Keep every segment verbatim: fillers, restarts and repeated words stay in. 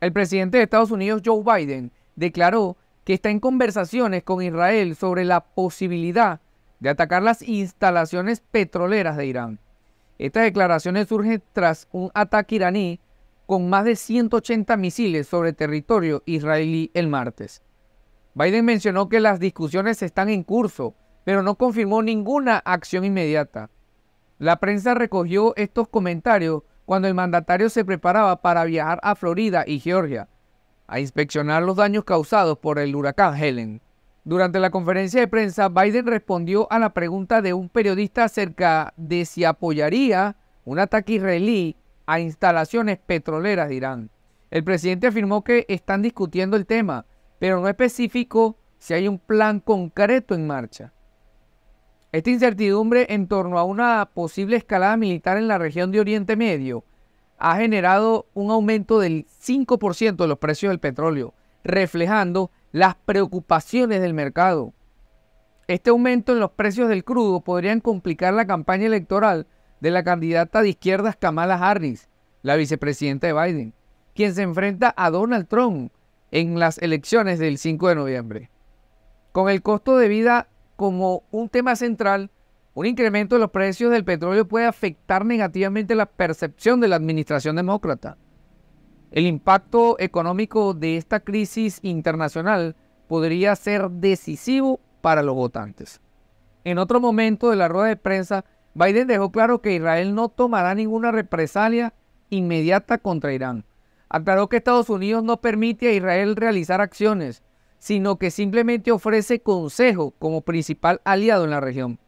El presidente de Estados Unidos, Joe Biden, declaró que está en conversaciones con Israel sobre la posibilidad de atacar las instalaciones petroleras de Irán. Estas declaraciones surgen tras un ataque iraní con más de ciento ochenta misiles sobre territorio israelí el martes. Biden mencionó que las discusiones están en curso, pero no confirmó ninguna acción inmediata. La prensa recogió estos comentarios cuando el mandatario se preparaba para viajar a Florida y Georgia a inspeccionar los daños causados por el huracán Helene. Durante la conferencia de prensa, Biden respondió a la pregunta de un periodista acerca de si apoyaría un ataque israelí a instalaciones petroleras de Irán. El presidente afirmó que están discutiendo el tema, pero no especificó si hay un plan concreto en marcha. Esta incertidumbre en torno a una posible escalada militar en la región de Oriente Medio ha generado un aumento del cinco por ciento de los precios del petróleo, reflejando las preocupaciones del mercado. Este aumento en los precios del crudo podrían complicar la campaña electoral de la candidata de izquierdas Kamala Harris, la vicepresidenta de Biden, quien se enfrenta a Donald Trump en las elecciones del cinco de noviembre. Con el costo de vida como un tema central, un incremento de los precios del petróleo puede afectar negativamente la percepción de la administración demócrata. El impacto económico de esta crisis internacional podría ser decisivo para los votantes. En otro momento de la rueda de prensa, Biden dejó claro que Israel no tomará ninguna represalia inmediata contra Irán. Aclaró que Estados Unidos no permite a Israel realizar acciones, sino que simplemente ofrece consejo como principal aliado en la región.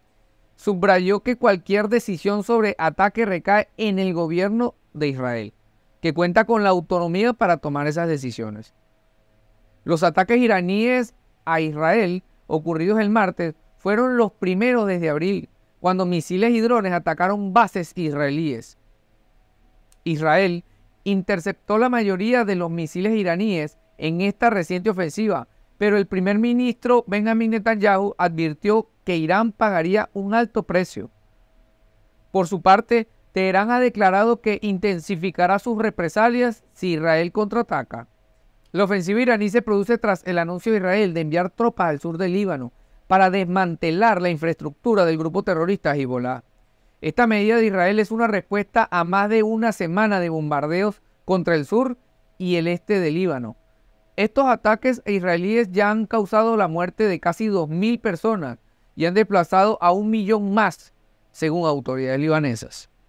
Subrayó que cualquier decisión sobre ataque recae en el gobierno de Israel, que cuenta con la autonomía para tomar esas decisiones. Los ataques iraníes a Israel ocurridos el martes fueron los primeros desde abril, cuando misiles y drones atacaron bases israelíes. Israel interceptó la mayoría de los misiles iraníes en esta reciente ofensiva, pero el primer ministro Benjamin Netanyahu advirtió que Irán pagaría un alto precio. Por su parte, Teherán ha declarado que intensificará sus represalias si Israel contraataca. La ofensiva iraní se produce tras el anuncio de Israel de enviar tropas al sur del Líbano para desmantelar la infraestructura del grupo terrorista Hezbolá. Esta medida de Israel es una respuesta a más de una semana de bombardeos contra el sur y el este del Líbano. Estos ataques israelíes ya han causado la muerte de casi dos mil personas y han desplazado a un millón más, según autoridades libanesas.